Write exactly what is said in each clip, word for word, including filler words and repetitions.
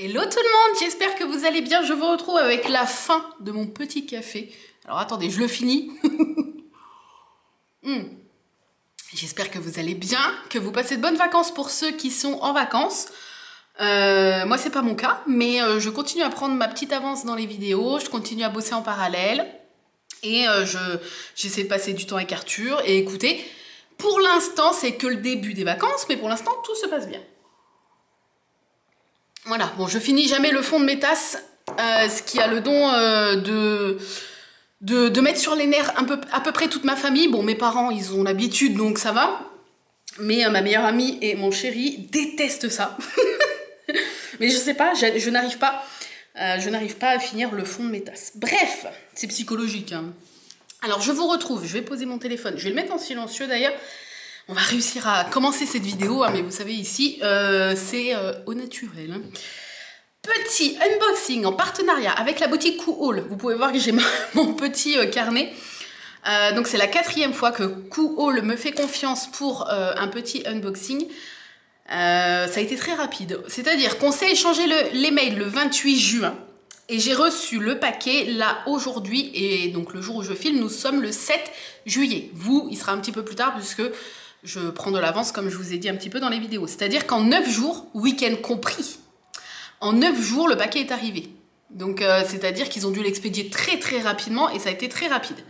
Hello tout le monde, j'espère que vous allez bien. Je vous retrouve avec la fin de mon petit café. Alors attendez, je le finis. mm. J'espère que vous allez bien, que vous passez de bonnes vacances pour ceux qui sont en vacances. Euh, moi c'est pas mon cas, mais euh, je continue à prendre ma petite avance dans les vidéos, je continue à bosser en parallèle. Et euh, je, j'essaie de passer du temps avec Arthur. Et écoutez, pour l'instant c'est que le début des vacances, mais pour l'instant tout se passe bien. Voilà, bon, je finis jamais le fond de mes tasses, euh, ce qui a le don euh, de, de, de mettre sur les nerfs un peu, à peu près toute ma famille. Bon, mes parents, ils ont l'habitude, donc ça va. Mais euh, ma meilleure amie et mon chéri détestent ça. Mais je sais pas, je, je n'arrive pas, euh, je n'arrive pas à finir le fond de mes tasses. Bref, c'est psychologique, hein. Alors, je vous retrouve, je vais poser mon téléphone. Je vais le mettre en silencieux, d'ailleurs. On va réussir à commencer cette vidéo, hein, mais vous savez ici, euh, c'est euh, au naturel. Hein. Petit unboxing en partenariat avec la boutique Coohaul. Vous pouvez voir que j'ai mon petit euh, carnet. Euh, donc c'est la quatrième fois que Coohaul me fait confiance pour euh, un petit unboxing. Euh, ça a été très rapide. C'est-à-dire qu'on s'est échangé le, les mails le vingt-huit juin. Et j'ai reçu le paquet là aujourd'hui. Et donc le jour où je filme, nous sommes le sept juillet. Vous, il sera un petit peu plus tard puisque... je prends de l'avance comme je vous ai dit un petit peu dans les vidéos. C'est-à-dire qu'en neuf jours, week-end compris, en neuf jours, le paquet est arrivé. Donc, euh, c'est-à-dire qu'ils ont dû l'expédier très très rapidement et ça a été très rapide.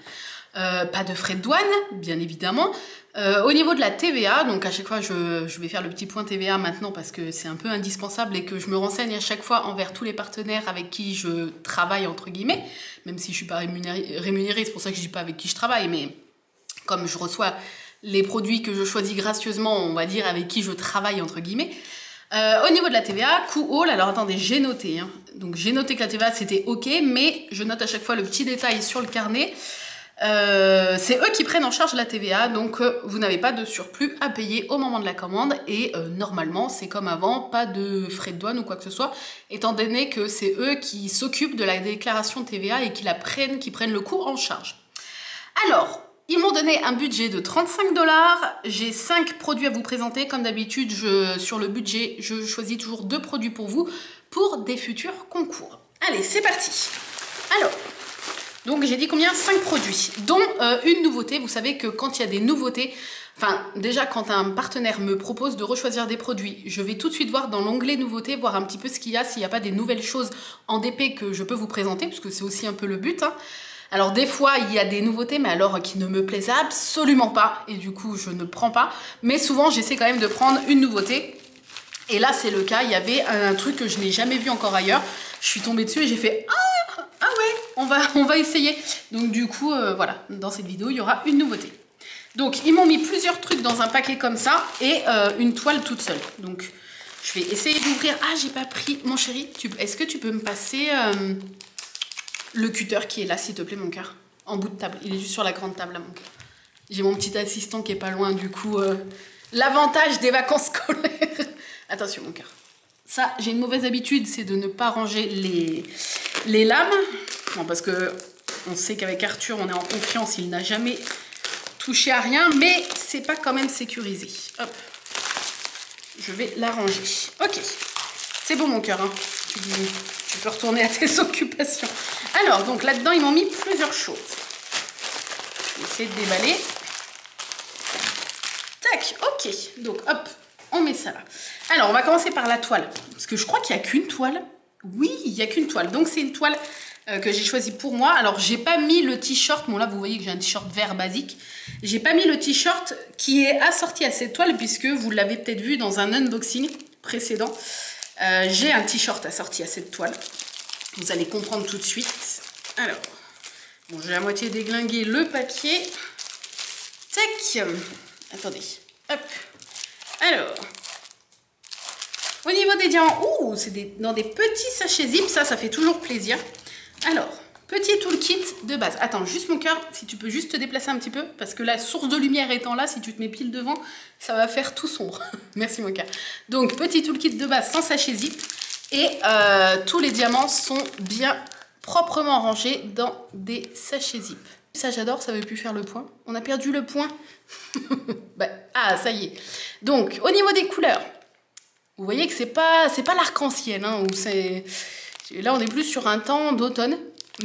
Euh, pas de frais de douane, bien évidemment. Euh, au niveau de la T V A, donc à chaque fois, je, je vais faire le petit point T V A maintenant parce que c'est un peu indispensable et que je me renseigne à chaque fois envers tous les partenaires avec qui je travaille, entre guillemets, même si je ne suis pas rémunérée, rémunérée c'est pour ça que je ne dis pas avec qui je travaille, mais comme je reçois... les produits que je choisis gracieusement, on va dire, avec qui je travaille, entre guillemets. Euh, au niveau de la T V A, Coohaul, alors attendez, j'ai noté. Hein. Donc j'ai noté que la T V A, c'était OK, mais je note à chaque fois le petit détail sur le carnet. Euh, c'est eux qui prennent en charge la T V A, donc euh, vous n'avez pas de surplus à payer au moment de la commande. Et euh, normalement, c'est comme avant, pas de frais de douane ou quoi que ce soit, étant donné que c'est eux qui s'occupent de la déclaration T V A et qui la prennent, qui prennent le coût en charge. Alors... ils m'ont donné un budget de trente-cinq dollars. J'ai cinq produits à vous présenter. Comme d'habitude, sur le budget, je choisis toujours deux produits pour vous pour des futurs concours. Allez, c'est parti. Alors, donc j'ai dit combien? cinq produits, dont euh, une nouveauté. Vous savez que quand il y a des nouveautés, enfin déjà quand un partenaire me propose de rechoisir des produits, je vais tout de suite voir dans l'onglet nouveautés, voir un petit peu ce qu'il y a, s'il n'y a pas des nouvelles choses en D P que je peux vous présenter, parce que c'est aussi un peu le but, hein. Alors des fois il y a des nouveautés mais alors qui ne me plaisent absolument pas et du coup je ne prends pas, mais souvent j'essaie quand même de prendre une nouveauté et là c'est le cas, il y avait un truc que je n'ai jamais vu encore ailleurs, je suis tombée dessus et j'ai fait ah, ah ouais on va, on va essayer, donc du coup euh, voilà, dans cette vidéo il y aura une nouveauté. Donc ils m'ont mis plusieurs trucs dans un paquet comme ça et euh, une toile toute seule, donc je vais essayer d'ouvrir. Ah j'ai pas pris, mon chéri, tu... est-ce que tu peux me passer euh... le cutter qui est là, s'il te plaît, mon cœur. En bout de table. Il est juste sur la grande table, là, mon cœur. J'ai mon petit assistant qui est pas loin, du coup... Euh, l'avantage des vacances scolaires. Attention, mon cœur. Ça, j'ai une mauvaise habitude, c'est de ne pas ranger les, les lames. Bon, parce que on sait qu'avec Arthur, on est en confiance. Il n'a jamais touché à rien, mais c'est pas quand même sécurisé. Hop. Je vais la ranger. Ok. C'est bon, mon cœur, hein. Tu dis... tu peux retourner à tes occupations. Alors, donc là-dedans, ils m'ont mis plusieurs choses. Je vais essayer de déballer. Tac, ok. Donc, hop, on met ça là. Alors, on va commencer par la toile. Parce que je crois qu'il n'y a qu'une toile. Oui, il n'y a qu'une toile. Donc, c'est une toile euh, que j'ai choisie pour moi. Alors, j'ai pas mis le t-shirt. Bon, là, vous voyez que j'ai un t-shirt vert basique. J'ai pas mis le t-shirt qui est assorti à cette toile, puisque vous l'avez peut-être vu dans un unboxing précédent. Euh, j'ai un t-shirt assorti à cette toile. Vous allez comprendre tout de suite. Alors, bon, j'ai à moitié déglingué le papier. Tac. Attendez. Hop. Alors, au niveau des diamants, ouh, c'est des, dans des petits sachets zip. Ça, ça fait toujours plaisir. Alors, petit toolkit de base. Attends, juste mon cœur, si tu peux juste te déplacer un petit peu, parce que la source de lumière étant là, si tu te mets pile devant, ça va faire tout sombre. Merci mon cœur. Donc, petit toolkit de base sans sachet zip. Et euh, tous les diamants sont bien proprement rangés dans des sachets zip. Ça j'adore, ça veut plus faire le point. On a perdu le point. bah, ah, ça y est. Donc, au niveau des couleurs, Vous voyez que c'est pas, c'est pas l'arc-en-ciel, hein, où c'est... Là, on est plus sur un temps d'automne,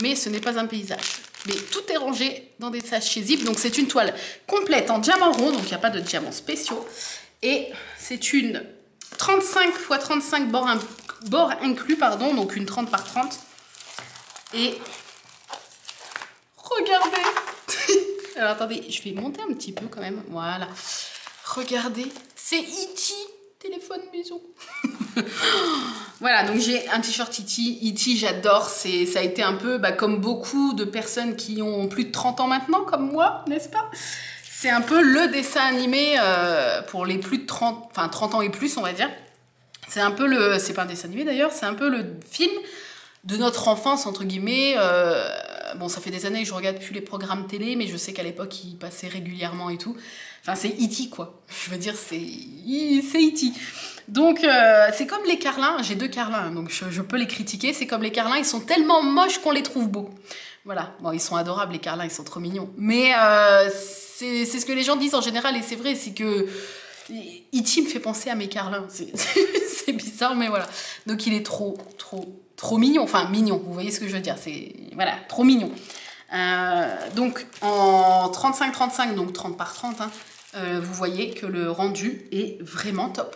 mais ce n'est pas un paysage. Mais tout est rangé dans des sachets zip. Donc, c'est une toile complète en diamants ronds. Donc, il n'y a pas de diamants spéciaux. Et c'est une trente-cinq par trente-cinq bord, in... bord inclus. Pardon, donc, une trente par trente. Et regardez. Alors, attendez, je vais monter un petit peu quand même. Voilà. Regardez, c'est E T téléphone maison. Voilà, donc j'ai un t-shirt E T, E T j'adore, ça a été un peu bah, comme beaucoup de personnes qui ont plus de trente ans maintenant, comme moi, n'est-ce pas? C'est un peu le dessin animé euh, pour les plus de trente, enfin trente ans et plus, on va dire. C'est un peu le, c'est pas un dessin animé d'ailleurs, c'est un peu le film de notre enfance, entre guillemets. Euh, bon, ça fait des années que je regarde plus les programmes télé, mais je sais qu'à l'époque, ils passaient régulièrement et tout. Enfin, c'est E T quoi. Je veux dire, c'est E T. Donc, euh, c'est comme les carlins. J'ai deux carlins, donc je, je peux les critiquer. C'est comme les carlins, ils sont tellement moches qu'on les trouve beaux. Voilà. Bon, ils sont adorables, les carlins, ils sont trop mignons. Mais euh, c'est ce que les gens disent en général, et c'est vrai, c'est que E T me fait penser à mes carlins. C'est bizarre, mais voilà. Donc, il est trop, trop, trop mignon. Enfin, mignon, vous voyez ce que je veux dire. C'est, voilà, trop mignon. Euh, donc, en trente-cinq trente-cinq, donc trente par trente, hein, euh, vous voyez que le rendu est vraiment top.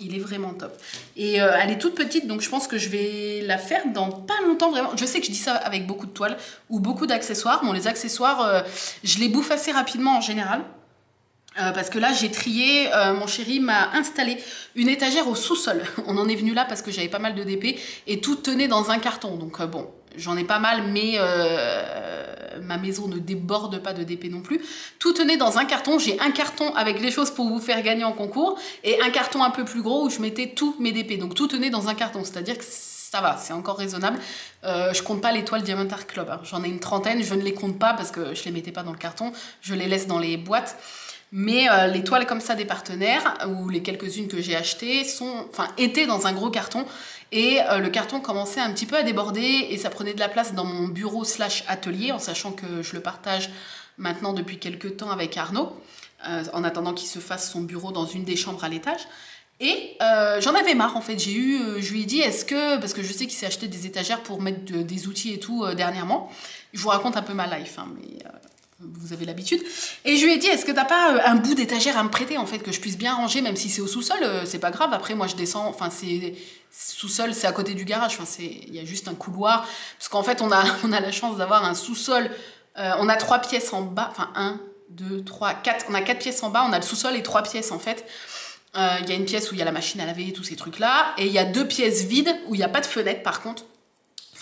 Il est vraiment top. Et euh, elle est toute petite, donc je pense que je vais la faire dans pas longtemps, vraiment. Je sais que je dis ça avec beaucoup de toiles ou beaucoup d'accessoires. Bon, les accessoires, euh, je les bouffe assez rapidement en général. Euh, parce que là, j'ai trié, euh, mon chéri m'a installé une étagère au sous-sol. On en est venu là parce que j'avais pas mal de D P et tout tenait dans un carton. Donc euh, bon, j'en ai pas mal, mais euh, ma maison ne déborde pas de D P non plus. Tout tenait dans un carton. J'ai un carton avec les choses pour vous faire gagner en concours et un carton un peu plus gros où je mettais tous mes D P. Donc tout tenait dans un carton, c'est-à-dire que ça va, c'est encore raisonnable. Euh, je compte pas les toiles Diamond Art Club, hein. J'en ai une trentaine, je ne les compte pas parce que je les mettais pas dans le carton. Je les laisse dans les boîtes. Mais euh, les toiles comme ça des partenaires, ou les quelques-unes que j'ai achetées, sont, enfin, étaient dans un gros carton. Et euh, le carton commençait un petit peu à déborder et ça prenait de la place dans mon bureau slash atelier, en sachant que je le partage maintenant depuis quelques temps avec Arnaud, euh, en attendant qu'il se fasse son bureau dans une des chambres à l'étage. Et euh, j'en avais marre en fait, j'ai eu, euh, je lui ai dit est-ce que, parce que je sais qu'il s'est acheté des étagères pour mettre de, des outils et tout euh, dernièrement. Je vous raconte un peu ma life, hein, mais... Euh... vous avez l'habitude. Et je lui ai dit, est-ce que t'as pas un bout d'étagère à me prêter, en fait, que je puisse bien ranger, même si c'est au sous-sol, c'est pas grave. Après, moi, je descends, enfin, c'est sous-sol, c'est à côté du garage, enfin, c'est, il y a juste un couloir. Parce qu'en fait, on a, on a la chance d'avoir un sous-sol, euh, on a trois pièces en bas, enfin, un, deux, trois, quatre, on a quatre pièces en bas, on a le sous-sol et trois pièces, en fait. Euh, il y a une pièce où il y a la machine à laver et tous ces trucs-là. Et il y a deux pièces vides où il n'y a pas de fenêtre, par contre.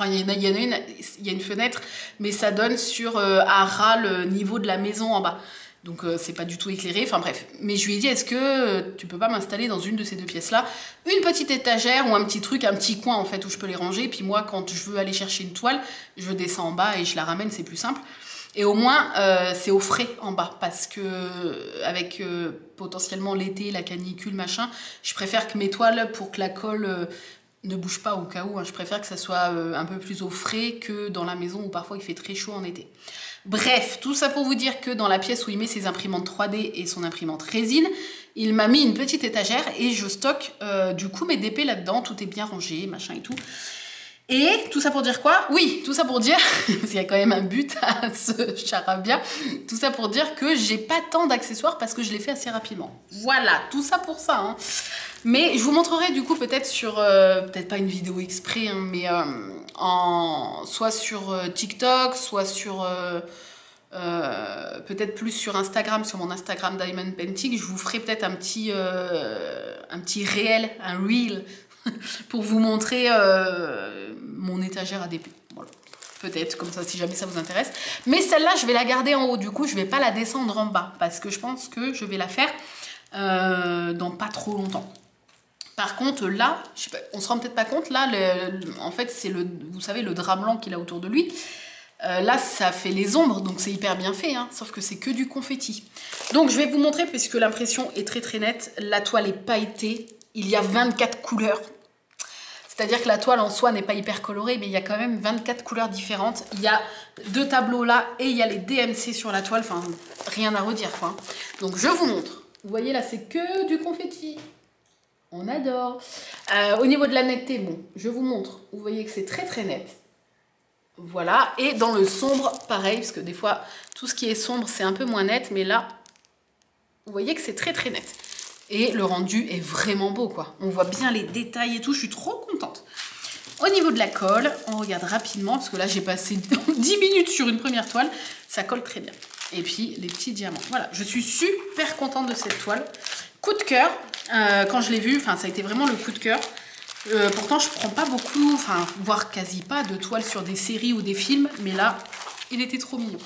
Enfin, il y en a, il y en a une, il y a une fenêtre, mais ça donne sur euh, à ras le niveau de la maison en bas. Donc, euh, c'est pas du tout éclairé. Enfin, bref. Mais je lui ai dit, est-ce que euh, tu peux pas m'installer dans une de ces deux pièces-là, une petite étagère ou un petit truc, un petit coin, en fait, où je peux les ranger. Et puis moi, quand je veux aller chercher une toile, je descends en bas et je la ramène, c'est plus simple. Et au moins, euh, c'est au frais en bas, parce que avec euh, potentiellement l'été, la canicule, machin, je préfère que mes toiles, pour que la colle... Euh, ne bouge pas au cas où, hein. Je préfère que ça soit euh, un peu plus au frais que dans la maison où parfois il fait très chaud en été. Bref, tout ça pour vous dire que dans la pièce où il met ses imprimantes trois D et son imprimante résine, il m'a mis une petite étagère et je stocke euh, du coup mes D P là-dedans, tout est bien rangé, machin et tout. Et tout ça pour dire quoi? Oui, tout ça pour dire, parce qu'il y a quand même un but à ce charabia, tout ça pour dire que j'ai pas tant d'accessoires parce que je les fais assez rapidement. Voilà, tout ça pour ça, hein. Mais je vous montrerai du coup peut-être sur, euh, peut-être pas une vidéo exprès, hein, mais euh, en, soit sur euh, TikTok, soit sur... Euh, Euh, peut-être plus sur Instagram, sur mon Instagram Diamond Painting, je vous ferai peut-être un petit euh, un petit réel, un reel pour vous montrer euh, mon étagère A D P, voilà. Peut-être comme ça si jamais ça vous intéresse, mais celle-là je vais la garder en haut, du coup je vais pas la descendre en bas parce que je pense que je vais la faire euh, dans pas trop longtemps. Par contre, là, je sais pas, on se rend peut-être pas compte, là le, le, en fait c'est le, vous savez, le drap blanc qu'il a autour de lui. Euh, là, ça fait les ombres, donc c'est hyper bien fait, hein, sauf que c'est que du confetti. Donc, je vais vous montrer, puisque l'impression est très très nette, la toile est pailletée, il y a vingt-quatre couleurs. C'est-à-dire que la toile en soi n'est pas hyper colorée, mais il y a quand même vingt-quatre couleurs différentes. Il y a deux tableaux là, et il y a les D M C sur la toile, enfin, rien à redire, quoi. Donc, je vous montre. Vous voyez, là, c'est que du confetti. On adore. Euh, au niveau de la netteté, bon, je vous montre. Vous voyez que c'est très très net. Voilà. Et dans le sombre, pareil, parce que des fois, tout ce qui est sombre, c'est un peu moins net. Mais là, vous voyez que c'est très très net. Et le rendu est vraiment beau, quoi. On voit bien les détails et tout. Je suis trop contente. Au niveau de la colle, on regarde rapidement, parce que là, j'ai passé dix minutes sur une première toile. Ça colle très bien. Et puis, les petits diamants. Voilà, je suis super contente de cette toile. Coup de cœur, euh, quand je l'ai vue, ça a été vraiment le coup de cœur. Euh, pourtant, je ne prends pas beaucoup, enfin, voire quasi pas de toiles sur des séries ou des films. Mais là, il était trop mignon.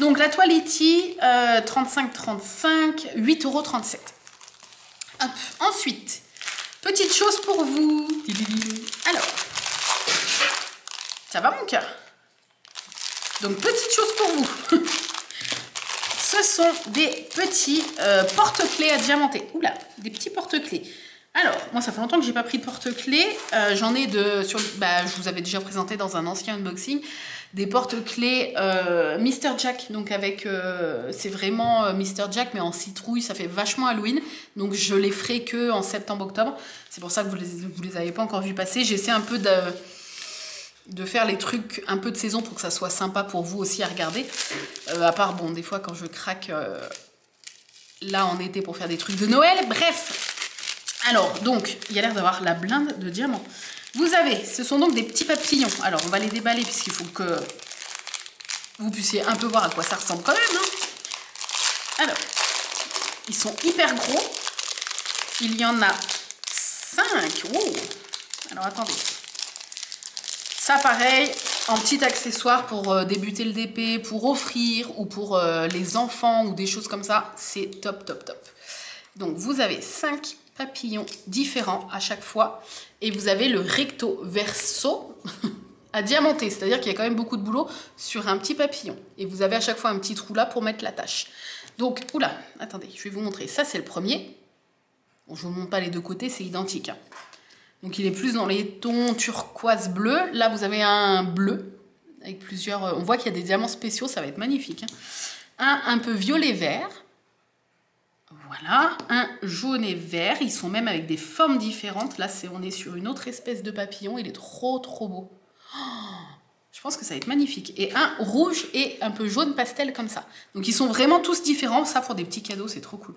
Donc, la toile E T, euh, trente-cinq trente-cinq, huit euros trente-sept. Hop. Ensuite, petite chose pour vous. Alors, ça va mon cœur. Donc, petite chose pour vous. Ce sont des petits euh, porte-clés à diamanter. Oula, des petits porte-clés. Alors, moi, ça fait longtemps que j'ai pas pris de porte-clés. Euh, J'en ai de... Sur, bah, je vous avais déjà présenté dans un ancien unboxing des porte-clés euh, Mister Jack. Donc, avec... Euh, c'est vraiment euh, Mister Jack, mais en citrouille. Ça fait vachement Halloween. Donc, je les ferai que en septembre-octobre. C'est pour ça que vous les, vous les avez pas encore vus passer. J'essaie un peu de... de faire les trucs un peu de saison pour que ça soit sympa pour vous aussi à regarder. Euh, à part, bon, des fois, quand je craque euh, là en été pour faire des trucs de Noël. Bref. Alors, donc, il y a l'air d'avoir la blinde de diamants. Vous avez, ce sont donc des petits papillons. Alors, on va les déballer puisqu'il faut que vous puissiez un peu voir à quoi ça ressemble quand même. Hein. Alors, ils sont hyper gros. Il y en a cinq. Wow. Alors, attendez. Ça, pareil, en petit accessoire pour euh, débuter le D P, pour offrir ou pour euh, les enfants ou des choses comme ça, c'est top, top, top. Donc, vous avez cinq papillons différents à chaque fois et vous avez le recto verso à diamanter, c'est-à-dire qu'il y a quand même beaucoup de boulot sur un petit papillon. Et vous avez à chaque fois un petit trou là pour mettre la tâche. Donc, oula, attendez, je vais vous montrer. Ça, c'est le premier. Bon, je ne vous montre pas les deux côtés, c'est identique, hein. Donc, il est plus dans les tons turquoise bleu. Là, vous avez un bleu avec plusieurs... On voit qu'il y a des diamants spéciaux. Ça va être magnifique. Un un peu violet vert. Voilà. Un jaune et vert. Ils sont même avec des formes différentes. Là, c'est on est sur une autre espèce de papillon. Il est trop, trop beau. Oh, je pense que ça va être magnifique. Et un rouge et un peu jaune pastel comme ça. Donc, ils sont vraiment tous différents. Ça, pour des petits cadeaux, c'est trop cool.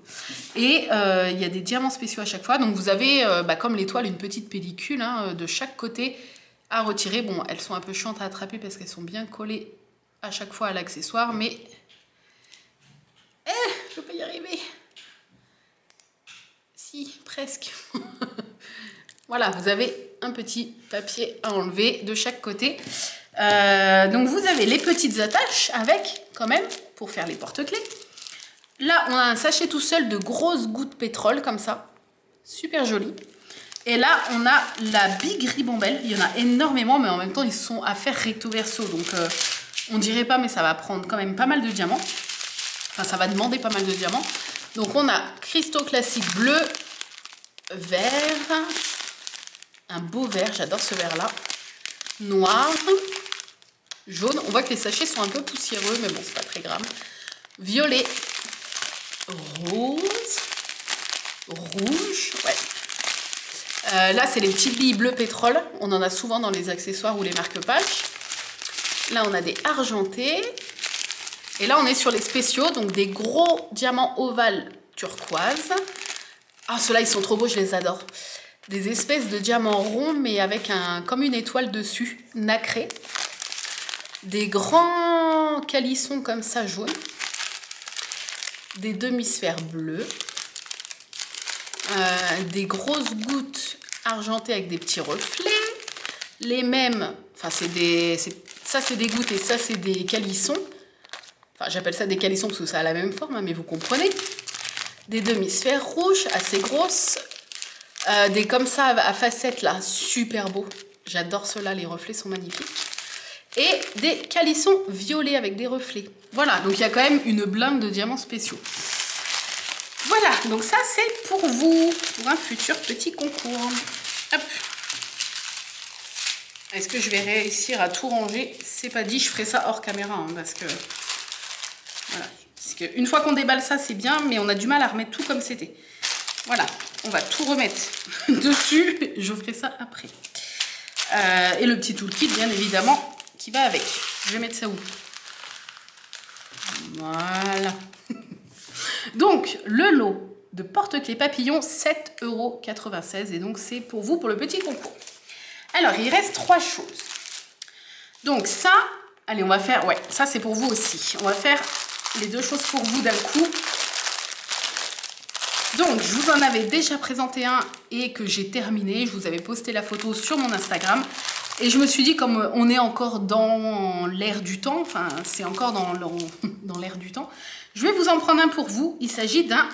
Et euh, il y a des diamants spéciaux à chaque fois. Donc, vous avez, euh, bah, comme l'étoile, une petite pellicule hein, de chaque côté à retirer. Bon, elles sont un peu chiantes à attraper parce qu'elles sont bien collées à chaque fois à l'accessoire. Mais... Eh, je peux y arriver. Si, presque. Voilà, vous avez un petit papier à enlever de chaque côté. Euh, donc, vous avez les petites attaches avec, quand même, pour faire les porte-clés. Là, on a un sachet tout seul de grosses gouttes de pétrole, comme ça. Super joli. Et là, on a la big ribambelle. Il y en a énormément, mais en même temps, ils sont à faire recto verso. Donc, euh, on dirait pas, mais ça va prendre quand même pas mal de diamants. Enfin, ça va demander pas mal de diamants. Donc, on a cristaux classiques bleu, vert, un beau vert. J'adore ce vert-là. Noir, jaune, on voit que les sachets sont un peu poussiéreux, mais bon, c'est pas très grave. Violet, rose, rouge, ouais. Euh, là, c'est les petites billes bleu pétrole. On en a souvent dans les accessoires ou les marque-pages. Là, on a des argentés. Et là, on est sur les spéciaux, donc des gros diamants ovales turquoise. Ah, ceux-là, ils sont trop beaux, je les adore. Des espèces de diamants ronds, mais avec un comme une étoile dessus, nacré. Des grands calissons comme ça, jaunes. Des demi-sphères bleues. Euh, des grosses gouttes argentées avec des petits reflets. Les mêmes... Enfin, c'est des... Ça, c'est des gouttes et ça, c'est des calissons. Enfin, j'appelle ça des calissons parce que ça a la même forme, hein, mais vous comprenez. Des demi-sphères rouges, assez grosses. Euh, des comme ça à facettes là, super beau. J'adore ceux-là, les reflets sont magnifiques. Et des calissons violets avec des reflets. Voilà, donc il y a quand même une blinde de diamants spéciaux. Voilà, donc ça c'est pour vous, pour un futur petit concours. Hop. Est-ce que je vais réussir à tout ranger? C'est pas dit, je ferai ça hors caméra hein, parce que... Voilà, parce qu'une fois qu'on déballe ça c'est bien, mais on a du mal à remettre tout comme c'était. Voilà, on va tout remettre dessus. Je ferai ça après. Euh, et le petit toolkit, bien évidemment, qui va avec. Je vais mettre ça où? Voilà. Donc, le lot de porte-clés papillons, sept euros quatre-vingt-seize. Et donc, c'est pour vous, pour le petit concours. Alors, il reste trois choses. Donc, ça, allez, on va faire... Ouais, ça, c'est pour vous aussi. On va faire les deux choses pour vous d'un coup. Donc, je vous en avais déjà présenté un et que j'ai terminé. Je vous avais posté la photo sur mon Instagram. Et je me suis dit, comme on est encore dans l'air du temps, enfin, c'est encore dans l'air du temps, je vais vous en prendre un pour vous. Il s'agit d'un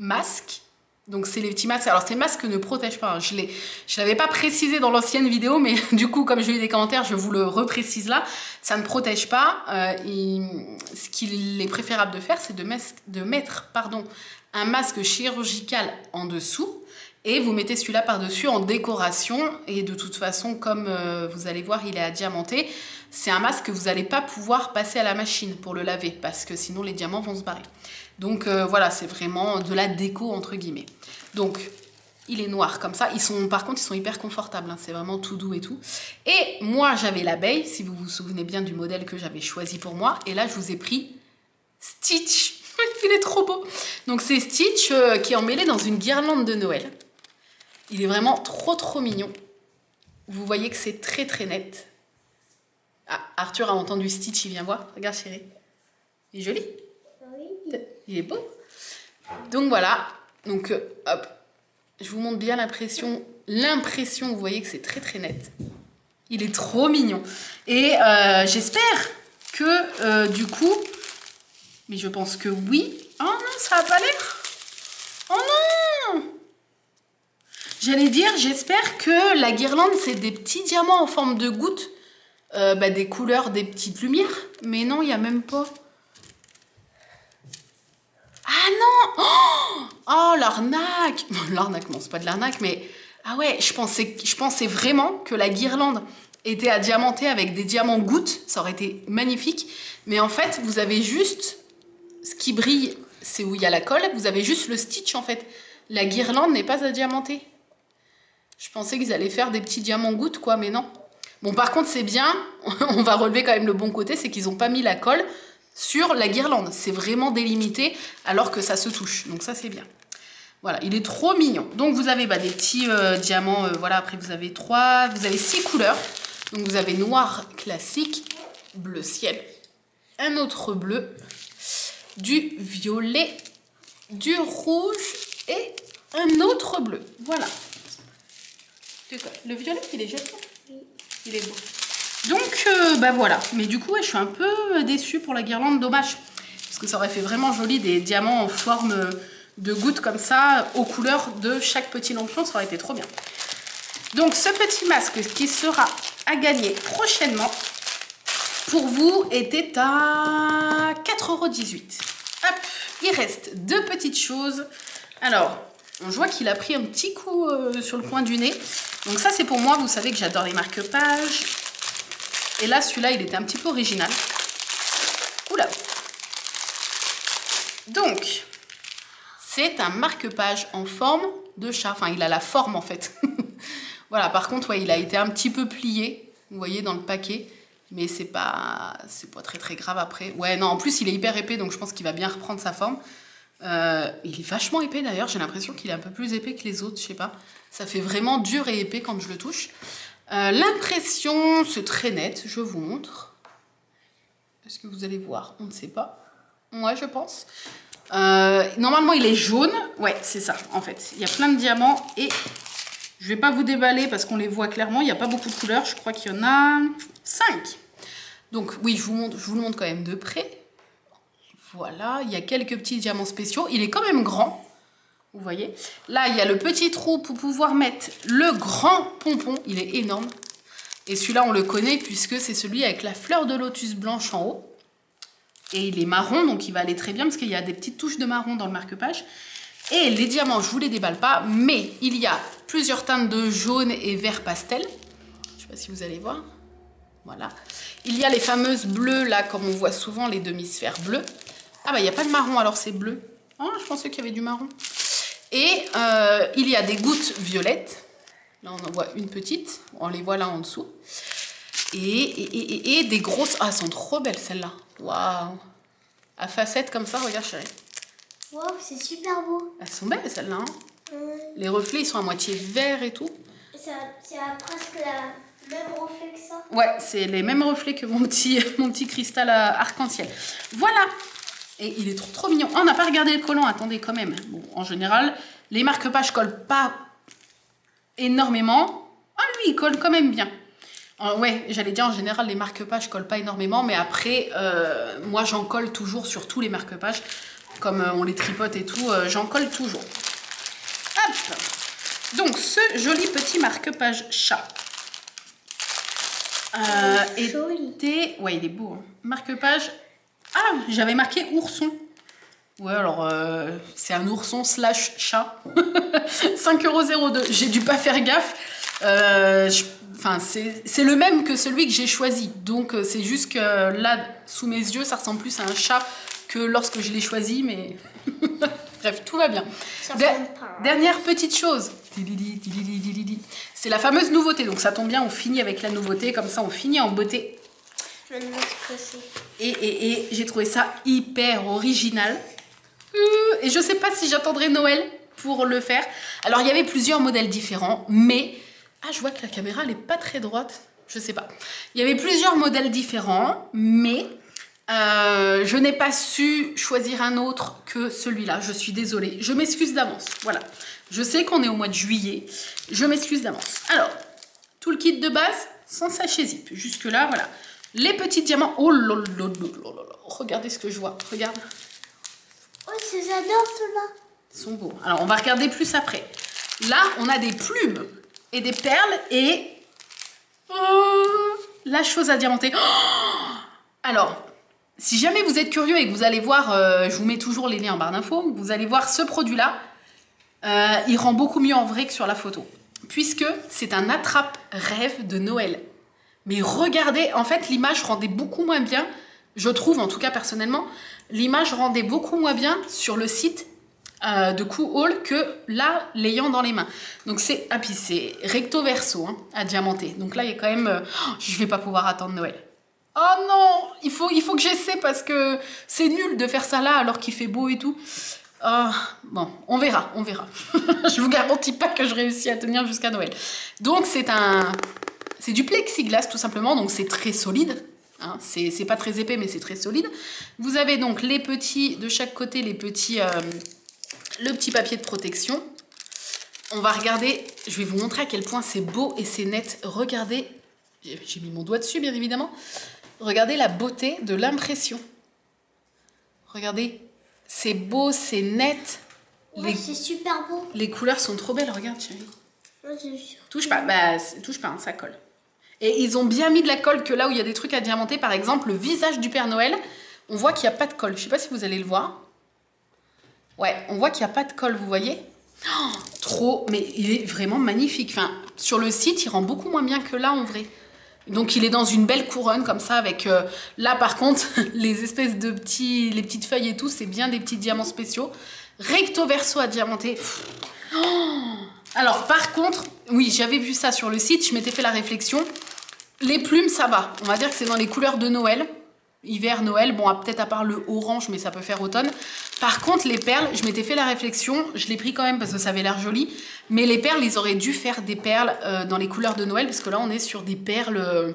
masque. Donc, c'est les petits masques. Alors, ces masques ne protègent pas. Je ne l'avais pas précisé dans l'ancienne vidéo, mais du coup, comme j'ai eu des commentaires, je vous le reprécise là. Ça ne protège pas. Euh, et ce qu'il est préférable de faire, c'est de, de mettre pardon, un masque chirurgical en dessous. Et vous mettez celui-là par-dessus en décoration. Et de toute façon, comme euh, vous allez voir, il est à diamanter. C'est un masque que vous n'allez pas pouvoir passer à la machine pour le laver. Parce que sinon, les diamants vont se barrer. Donc euh, voilà, c'est vraiment de la déco entre guillemets. Donc il est noir comme ça. Ils sont, par contre, ils sont hyper confortables. Hein. C'est vraiment tout doux et tout. Et moi, j'avais l'abeille, si vous vous souvenez bien du modèle que j'avais choisi pour moi. Et là, je vous ai pris Stitch. Il est trop beau. Donc c'est Stitch euh, qui est emmêlé dans une guirlande de Noël. Il est vraiment trop trop mignon. Vous voyez que c'est très très net. Ah, Arthur a entendu Stitch, il vient voir. Regarde chérie. Il est joli. Il est beau. Donc voilà. Donc hop. Je vous montre bien l'impression. L'impression, vous voyez que c'est très très net. Il est trop mignon. Et euh, j'espère que euh, du coup... Mais je pense que oui. Oh non, ça n'a pas l'air. Oh non! J'allais dire, j'espère que la guirlande, c'est des petits diamants en forme de gouttes. Euh, bah, des couleurs, des petites lumières. Mais non, il n'y a même pas... Ah non! Oh, oh l'arnaque! L'arnaque, non, c'est pas de l'arnaque, mais... Ah ouais, je pensais, je pensais vraiment que la guirlande était à diamanter avec des diamants gouttes. Ça aurait été magnifique. Mais en fait, vous avez juste... Ce qui brille, c'est où il y a la colle. Vous avez juste le Stitch, en fait. La guirlande n'est pas à diamanter. Je pensais qu'ils allaient faire des petits diamants gouttes, quoi, mais non. Bon, par contre, c'est bien. On va relever quand même le bon côté, c'est qu'ils n'ont pas mis la colle sur la guirlande. C'est vraiment délimité alors que ça se touche. Donc ça, c'est bien. Voilà, il est trop mignon. Donc vous avez bah, des petits euh, diamants. Euh, voilà, après vous avez trois. Vous avez six couleurs. Donc vous avez noir classique, bleu ciel, un autre bleu, du violet, du rouge et un autre bleu. Voilà. Le violet, il est joli. Il est beau. Donc, euh, bah voilà. Mais du coup, ouais, je suis un peu déçue pour la guirlande, dommage. Parce que ça aurait fait vraiment joli, des diamants en forme de gouttes comme ça, aux couleurs de chaque petit lampion, ça aurait été trop bien. Donc, ce petit masque qui sera à gagner prochainement, pour vous, était à quatre euros dix-huit. Hop, il reste deux petites choses. Alors, on voit qu'il a pris un petit coup euh, sur le coin du nez. Donc ça, c'est pour moi. Vous savez que j'adore les marque-pages. Et là, celui-là, il était un petit peu original. Oula. Donc, c'est un marque-page en forme de chat. Enfin, il a la forme, en fait. Voilà, par contre, ouais, il a été un petit peu plié. Vous voyez, dans le paquet. Mais c'est pas, c'est pas très, très grave après. Ouais, non, en plus, il est hyper épais, donc je pense qu'il va bien reprendre sa forme. Euh, il est vachement épais d'ailleurs, j'ai l'impression qu'il est un peu plus épais que les autres, je sais pas. Ça fait vraiment dur et épais quand je le touche. Euh, l'impression, c'est très net, je vous montre. Est-ce que vous allez voir? On ne sait pas. Ouais, je pense. Euh, normalement, il est jaune. Ouais, c'est ça, en fait. Il y a plein de diamants et je vais pas vous déballer parce qu'on les voit clairement. Il n'y a pas beaucoup de couleurs, je crois qu'il y en a cinq. Donc oui, je vous, montre, je vous le montre quand même de près. Voilà, il y a quelques petits diamants spéciaux. Il est quand même grand, vous voyez. Là, il y a le petit trou pour pouvoir mettre le grand pompon. Il est énorme. Et celui-là, on le connaît puisque c'est celui avec la fleur de lotus blanche en haut. Et il est marron, donc il va aller très bien parce qu'il y a des petites touches de marron dans le marque-page. Et les diamants, je ne vous les déballe pas, mais il y a plusieurs teintes de jaune et vert pastel. Je ne sais pas si vous allez voir. Voilà. Il y a les fameuses bleues, là, comme on voit souvent, les demi-sphères bleues. Ah bah, il n'y a pas de marron, alors c'est bleu. Ah, je pensais qu'il y avait du marron. Et euh, il y a des gouttes violettes. Là, on en voit une petite. On les voit là en dessous. Et, et, et, et des grosses... Ah, elles sont trop belles, celles-là. Waouh! À facettes comme ça, regarde, chérie. Waouh, c'est super beau. Elles sont belles, celles-là. Hein, mmh. Les reflets, ils sont à moitié verts et tout. C'est presque le même reflet que ça. Ouais, c'est les mêmes reflets que mon petit, mon petit cristal arc-en-ciel. Voilà. Et il est trop, trop mignon. Oh, on n'a pas regardé le collant, attendez quand même. Bon, en général, les marque-pages collent pas énormément. Ah, lui, il colle quand même bien. Euh, ouais, j'allais dire en général, les marque-pages collent pas énormément, mais après, euh, moi, j'en colle toujours sur tous les marque-pages. Comme euh, on les tripote et tout, euh, j'en colle toujours. Hop! Donc, ce joli petit marque-page chat. Euh, et était... Ouais, il est beau. Hein. Marque-page... Ah, j'avais marqué ourson. Ouais, alors, euh, c'est un ourson slash chat. cinq euros zéro deux. J'ai dû pas faire gaffe. Euh, je... Enfin, c'est le même que celui que j'ai choisi. Donc, c'est juste que là, sous mes yeux, ça ressemble plus à un chat que lorsque je l'ai choisi, mais... Bref, tout va bien. De... Dernière petite chose. C'est la fameuse nouveauté. Donc, ça tombe bien, on finit avec la nouveauté. Comme ça, on finit en beauté. Je vais me stresser. Et, et, et j'ai trouvé ça hyper original. Et je sais pas si j'attendrai Noël pour le faire. Alors, il y avait plusieurs modèles différents, mais... Ah, je vois que la caméra, elle est pas très droite. Je sais pas. Il y avait plusieurs modèles différents, mais... Euh, je n'ai pas su choisir un autre que celui-là, je suis désolée. Je m'excuse d'avance, voilà. Je sais qu'on est au mois de juillet, je m'excuse d'avance. Alors, tout le kit de base, sans sachet zip. Jusque-là, voilà. Les petits diamants, oh là là là là, regardez ce que je vois, regarde. Oh, j'adore ceux-là. Ils sont beaux. Alors, on va regarder plus après. Là, on a des plumes et des perles et... Oh, la chose à diamanter. Oh, alors... Si jamais vous êtes curieux et que vous allez voir, euh, je vous mets toujours les liens en barre d'infos, vous allez voir ce produit-là, euh, il rend beaucoup mieux en vrai que sur la photo. Puisque c'est un attrape-rêve de Noël. Mais regardez, en fait, l'image rendait beaucoup moins bien, je trouve, en tout cas personnellement, l'image rendait beaucoup moins bien sur le site euh, de Coohaul que là, l'ayant dans les mains. Donc c'est ah, puis c'est recto verso hein, à diamanter. Donc là, il y a quand même... Euh, je ne vais pas pouvoir attendre Noël. Oh non, il faut, il faut que j'essaie parce que c'est nul de faire ça là alors qu'il fait beau et tout. Euh, bon, on verra, on verra. Je vous garantis pas que je réussis à tenir jusqu'à Noël. Donc c'est un, c'est du plexiglas tout simplement, donc c'est très solide. Hein, c'est pas très épais mais c'est très solide. Vous avez donc les petits, de chaque côté, les petits, euh, le petit papier de protection. On va regarder, je vais vous montrer à quel point c'est beau et c'est net. Regardez, j'ai mis mon doigt dessus bien évidemment. Regardez la beauté de l'impression. Regardez, c'est beau, c'est net. Ouais, les... C'est super beau. Les couleurs sont trop belles, regarde chérie. Ouais, touche pas, bah, touche pas, hein, ça colle. Et ils ont bien mis de la colle que là où il y a des trucs à diamanter, par exemple, le visage du Père Noël, on voit qu'il n'y a pas de colle. Je sais pas si vous allez le voir. Ouais, on voit qu'il n'y a pas de colle, vous voyez ? Oh, trop, mais il est vraiment magnifique. Enfin, sur le site, il rend beaucoup moins bien que là en vrai. Donc il est dans une belle couronne comme ça avec euh, là par contre les espèces de petits les petites feuilles et tout, c'est bien des petits diamants spéciaux recto verso à diamanter. Oh, alors par contre oui j'avais vu ça sur le site, je m'étais fait la réflexion, les plumes ça va, on va dire que c'est dans les couleurs de Noël, hiver Noël, bon peut-être à part le orange mais ça peut faire automne. Par contre les perles, je m'étais fait la réflexion, je l'ai pris quand même parce que ça avait l'air joli, mais les perles, ils auraient dû faire des perles euh, dans les couleurs de Noël, parce que là on est sur des perles euh,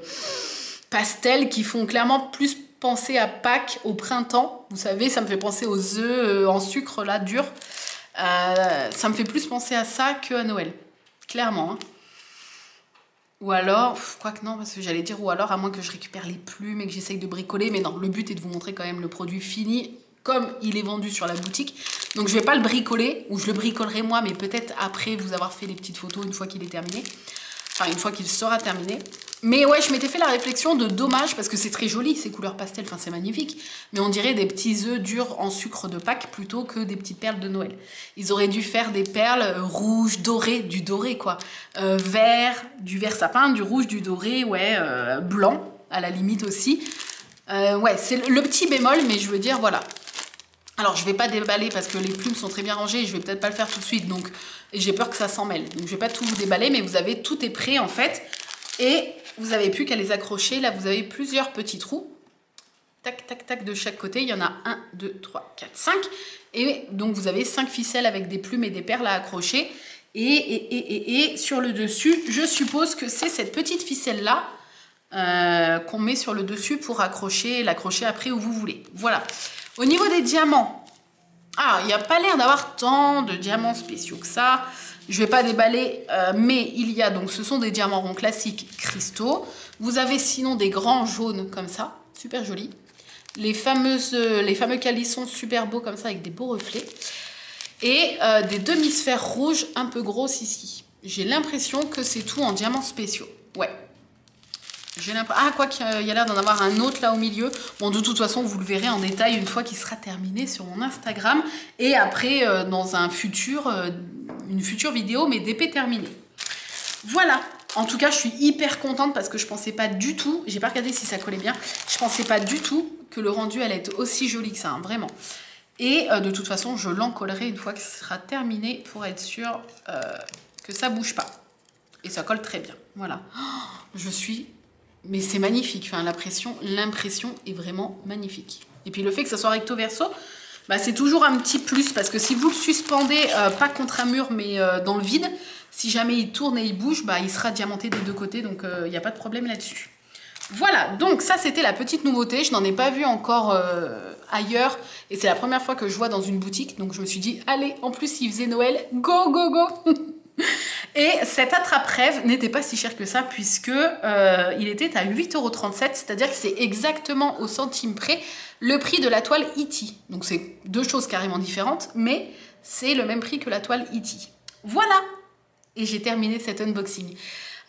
pastel qui font clairement plus penser à Pâques, au printemps, vous savez, ça me fait penser aux œufs euh, en sucre là, dur, euh, ça me fait plus penser à ça qu'à Noël, clairement, hein. Ou alors, quoi que non, parce que j'allais dire, ou alors à moins que je récupère les plumes et que j'essaye de bricoler, mais non, le but est de vous montrer quand même le produit fini, comme il est vendu sur la boutique. Donc je vais pas le bricoler, ou je le bricolerai moi, mais peut-être après vous avoir fait les petites photos une fois qu'il est terminé. Enfin, une fois qu'il sera terminé. Mais ouais, je m'étais fait la réflexion de dommage, parce que c'est très joli, ces couleurs pastel, enfin c'est magnifique. Mais on dirait des petits œufs durs en sucre de Pâques plutôt que des petites perles de Noël. Ils auraient dû faire des perles rouges, dorées, du doré quoi. Euh, vert, du vert sapin, du rouge, du doré, ouais, euh, blanc, à la limite aussi. Euh, ouais, c'est le petit bémol, mais je veux dire, voilà. Alors je vais pas déballer parce que les plumes sont très bien rangées et je vais peut-être pas le faire tout de suite, donc j'ai peur que ça s'en mêle. Donc je vais pas tout vous déballer, mais vous avez tout est prêt en fait et vous avez plus qu'à les accrocher. Là vous avez plusieurs petits trous, tac tac tac de chaque côté, il y en a un, deux, trois, quatre, cinq et donc vous avez cinq ficelles avec des plumes et des perles à accrocher et, et, et, et, et sur le dessus je suppose que c'est cette petite ficelle là euh, qu'on met sur le dessus pour accrocher, l'accrocher après où vous voulez. Voilà. Au niveau des diamants, ah, il n'y a pas l'air d'avoir tant de diamants spéciaux que ça. Je ne vais pas déballer, euh, mais il y a donc, ce sont des diamants ronds classiques cristaux. Vous avez sinon des grands jaunes comme ça, super jolis. Les, fameuses, les fameux calissons super beaux comme ça avec des beaux reflets. Et euh, des demi-sphères rouges un peu grosses ici. J'ai l'impression que c'est tout en diamants spéciaux. Ouais. Ah, quoi qu'il y a l'air d'en avoir un autre là au milieu. Bon, de toute façon, vous le verrez en détail une fois qu'il sera terminé sur mon Instagram. Et après, euh, dans un futur, euh, une future vidéo, mais d'épée terminée. Voilà. En tout cas, je suis hyper contente parce que je pensais pas du tout... J'ai pas regardé si ça collait bien. Je pensais pas du tout que le rendu allait être aussi joli que ça, hein, vraiment. Et euh, de toute façon, je l'encollerai une fois que ce sera terminé pour être sûre euh, que ça bouge pas. Et ça colle très bien. Voilà. Oh, je suis... Mais c'est magnifique, enfin, l'impression, l'impression est vraiment magnifique. Et puis le fait que ça soit recto verso, bah, c'est toujours un petit plus, parce que si vous le suspendez, euh, pas contre un mur, mais euh, dans le vide, si jamais il tourne et il bouge, bah, il sera diamanté des deux côtés, donc il euh, n'y a pas de problème là-dessus. Voilà, donc ça c'était la petite nouveauté, je n'en ai pas vu encore euh, ailleurs, et c'est la première fois que je vois dans une boutique, donc je me suis dit, allez, en plus il faisait Noël, go, go, go. Et cette attrape-rêve n'était pas si chère que ça puisque euh, il était à huit euros trente-sept, c'est-à-dire que c'est exactement au centime près le prix de la toile E T. Donc c'est deux choses carrément différentes, mais c'est le même prix que la toile E T. Voilà. Et j'ai terminé cet unboxing.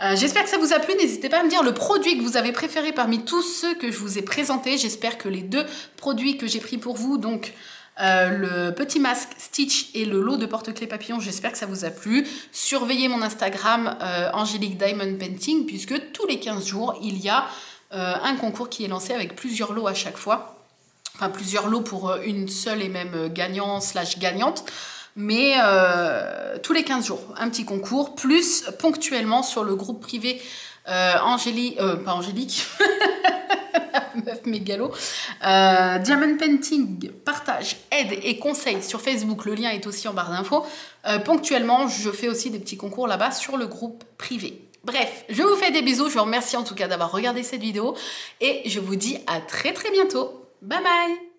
Euh, j'espère que ça vous a plu, n'hésitez pas à me dire le produit que vous avez préféré parmi tous ceux que je vous ai présentés. J'espère que les deux produits que j'ai pris pour vous, donc... Euh, le petit masque Stitch et le lot de porte-clés papillons, j'espère que ça vous a plu. Surveillez mon Instagram euh, Angélique Diamond Painting puisque tous les quinze jours il y a euh, un concours qui est lancé avec plusieurs lots à chaque fois, enfin plusieurs lots pour euh, une seule et même gagnant slash gagnante, mais euh, tous les quinze jours un petit concours, plus ponctuellement sur le groupe privé euh, Angélique, euh, pas Angélique meuf mégalo. Euh, Diamond Painting partage, aide et conseil sur Facebook. Le lien est aussi en barre d'infos. Euh, ponctuellement, je fais aussi des petits concours là-bas sur le groupe privé. Bref, je vous fais des bisous. Je vous remercie en tout cas d'avoir regardé cette vidéo. Et je vous dis à très très bientôt. Bye bye.